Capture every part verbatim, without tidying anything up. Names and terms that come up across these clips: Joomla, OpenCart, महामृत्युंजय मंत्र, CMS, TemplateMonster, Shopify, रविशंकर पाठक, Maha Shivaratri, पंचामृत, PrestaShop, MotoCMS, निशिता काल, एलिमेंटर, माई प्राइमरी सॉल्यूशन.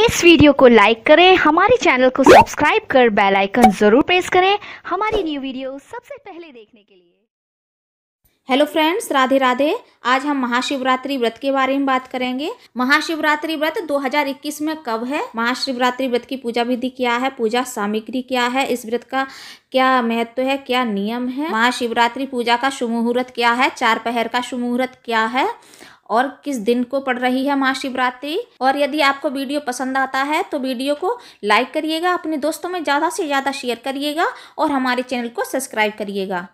इस वीडियो को लाइक करें, हमारे चैनल को सब्सक्राइब कर बेल आइकन जरूर प्रेस करें हमारी न्यू वीडियो सबसे पहले देखने के लिए। Hello friends, Radhe Radhe. आज हम महाशिवरात्रि व्रत के बारे में बात करेंगे। महाशिवरात्रि व्रत दो हज़ार इक्कीस में कब है, महाशिवरात्रि व्रत की पूजा विधि क्या है, पूजा सामग्री क्या है, इस व्रत का क्या महत्व है, क्या नियम है, महाशिवरात्रि पूजा का शुभ मुहूर्त क्या है, चार पहर का शुभ मुहूर्त क्या है और किस दिन को पड़ रही है महाशिवरात्रि। और यदि आपको वीडियो पसंद आता है तो वीडियो को लाइक करिएगा, अपने दोस्तों में ज़्यादा से ज़्यादा शेयर करिएगा और हमारे चैनल को सब्सक्राइब करिएगा,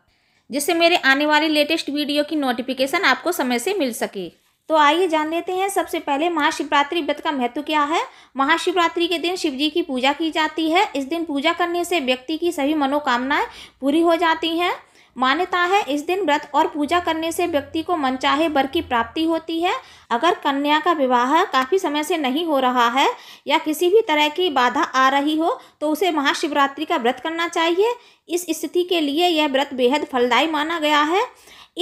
जिससे मेरे आने वाली लेटेस्ट वीडियो की नोटिफिकेशन आपको समय से मिल सके। तो आइए जान लेते हैं सबसे पहले महाशिवरात्रि व्रत का महत्व क्या है। महाशिवरात्रि के दिन शिवजी की पूजा की जाती है। इस दिन पूजा करने से व्यक्ति की सभी मनोकामनाएं पूरी हो जाती हैं। मान्यता है इस दिन व्रत और पूजा करने से व्यक्ति को मनचाहे वर की प्राप्ति होती है। अगर कन्या का विवाह काफ़ी समय से नहीं हो रहा है या किसी भी तरह की बाधा आ रही हो तो उसे महाशिवरात्रि का व्रत करना चाहिए। इस स्थिति के लिए यह व्रत बेहद फलदायी माना गया है।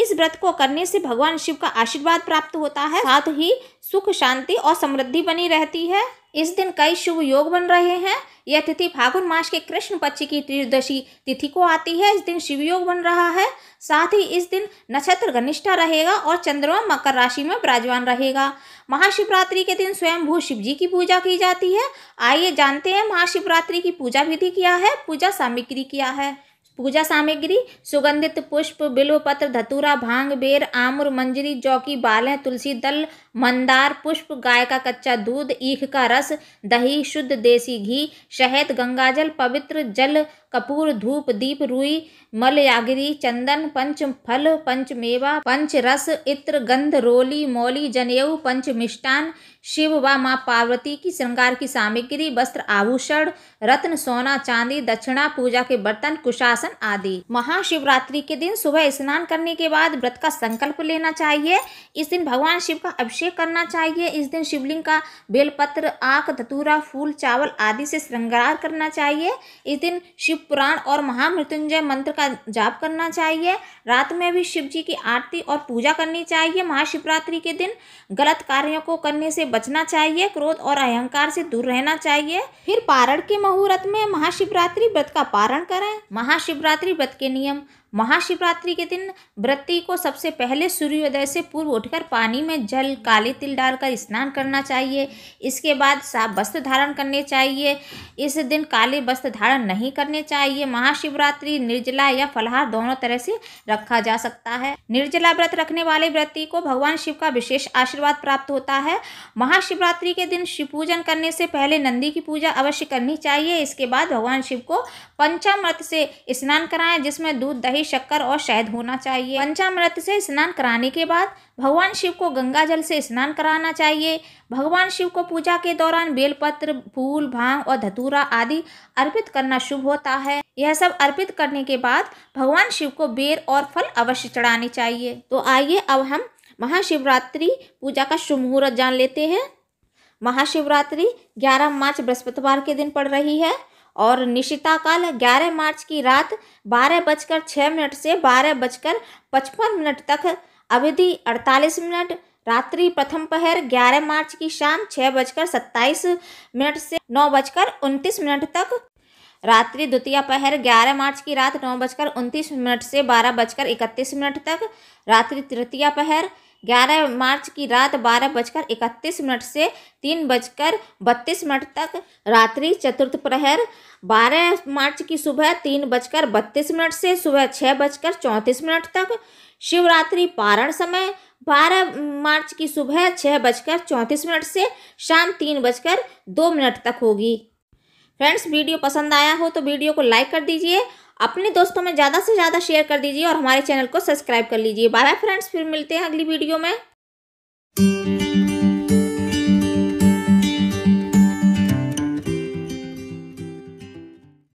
इस व्रत को करने से भगवान शिव का आशीर्वाद प्राप्त होता है, साथ ही सुख शांति और समृद्धि बनी रहती है। इस दिन कई शुभ योग बन रहे हैं। यह तिथि फागुन मास के कृष्ण पक्ष की त्रयोदशी तिथि को आती है। इस दिन शिव योग बन रहा है, साथ ही इस दिन नक्षत्र घनिष्ठा रहेगा और चंद्रमा मकर राशि में विराजमान रहेगा। महाशिवरात्रि के दिन स्वयंभू शिव जी की पूजा की जाती है। आइए जानते हैं महाशिवरात्रि की पूजा विधि क्या है, पूजा सामग्री क्या है। पूजा सामग्री सुगंधित पुष्प, बिल्वपत्र, धतूरा, भांग, बेर, आमुर, मंजरी, जौकी, बालें, तुलसी दल, मंदार पुष्प, गाय का कच्चा दूध, ईख का रस, दही, शुद्ध देसी घी, शहद, गंगाजल, पवित्र जल, कपूर, धूप, दीप, रुई, मल यागिरी, चंदन, पंच फल, पंचमेवा, पंच रस, इत्र, गंध, रोली, मौली, जनेऊ, पंच मिष्टान, शिव व माँ पार्वती की श्रृंगार की सामग्री, वस्त्र, आभूषण, रत्न, सोना, चांदी, दक्षिणा, पूजा के बर्तन, कुशासन आदि। महाशिवरात्रि के दिन सुबह स्नान करने के बाद व्रत का संकल्प लेना चाहिए। इस दिन भगवान शिव का अभिषेक करना चाहिए। इस दिन शिवलिंग का बेलपत्र, आक, धतूरा, फूल, चावल आदि से श्रृंगार करना चाहिए। इस दिन शिव पुराण और महामृत्युंजय मंत्र का जाप करना चाहिए। रात में भी शिव जी की आरती और पूजा करनी चाहिए। महाशिवरात्रि के दिन गलत कार्यों को करने से बचना चाहिए, क्रोध और अहंकार से दूर रहना चाहिए। फिर पारण के मुहूर्त में महाशिवरात्रि व्रत का पारण करें। महाशिवरात्रि व्रत के नियम। महाशिवरात्रि के दिन व्रती को सबसे पहले सूर्योदय से पूर्व उठकर पानी में जल, काले तिल डालकर स्नान करना चाहिए। इसके बाद साफ वस्त्र धारण करने चाहिए। इस दिन काले वस्त्र धारण नहीं करने चाहिए। महाशिवरात्रि निर्जला या फलाहार दोनों तरह से रखा जा सकता है। निर्जला व्रत रखने वाले व्रती को भगवान शिव का विशेष आशीर्वाद प्राप्त होता है। महाशिवरात्रि के दिन शिव पूजन करने से पहले नंदी की पूजा अवश्य करनी चाहिए। इसके बाद भगवान शिव को पंचामृत से स्नान कराएं, जिसमें दूध, दही, शक्कर और शहद होना चाहिए। पंचामृत से स्नान कराने के बाद भगवान शिव को गंगा जल से स्नान कराना चाहिए। भगवान शिव को पूजा के दौरान बेलपत्र, फूल, भांग और धतूरा आदि अर्पित करना शुभ होता है। यह सब अर्पित करने के बाद भगवान शिव को बेर और फल अवश्य चढ़ाने चाहिए। तो आइए अब हम महाशिवरात्रि पूजा का शुभ मुहूर्त जान लेते हैं। महाशिवरात्रि ग्यारह मार्च बृहस्पतिवार के दिन पड़ रही है और निशिता काल ग्यारह मार्च की रात बारह बजकर छः मिनट से बारह बजकर पचपन मिनट तक, अवधि अड़तालीस मिनट। रात्रि प्रथम पहर ग्यारह मार्च की शाम छः बजकर सत्ताईस मिनट से नौ बजकर उनतीस मिनट तक। रात्रि द्वितीय पहर ग्यारह मार्च की रात नौ बजकर उनतीस मिनट से बारह बजकर इकतीस मिनट तक। रात्रि तृतीय पहर ग्यारह मार्च की रात बारह बजकर इकतीस मिनट से तीन बजकर बत्तीस मिनट तक। रात्रि चतुर्थ प्रहर बारह मार्च की सुबह तीन बजकर बत्तीस मिनट से सुबह छः बजकर चौंतीस मिनट तक। शिवरात्रि पारण समय बारह मार्च की सुबह छः बजकर चौंतीस मिनट से शाम तीन बजकर दो मिनट तक होगी। फ्रेंड्स, वीडियो पसंद आया हो तो वीडियो को लाइक कर दीजिए, अपने दोस्तों में ज़्यादा से ज़्यादा शेयर कर दीजिए और हमारे चैनल को सब्सक्राइब कर लीजिए। बाय बाय फ्रेंड्स, फिर मिलते हैं अगली वीडियो में।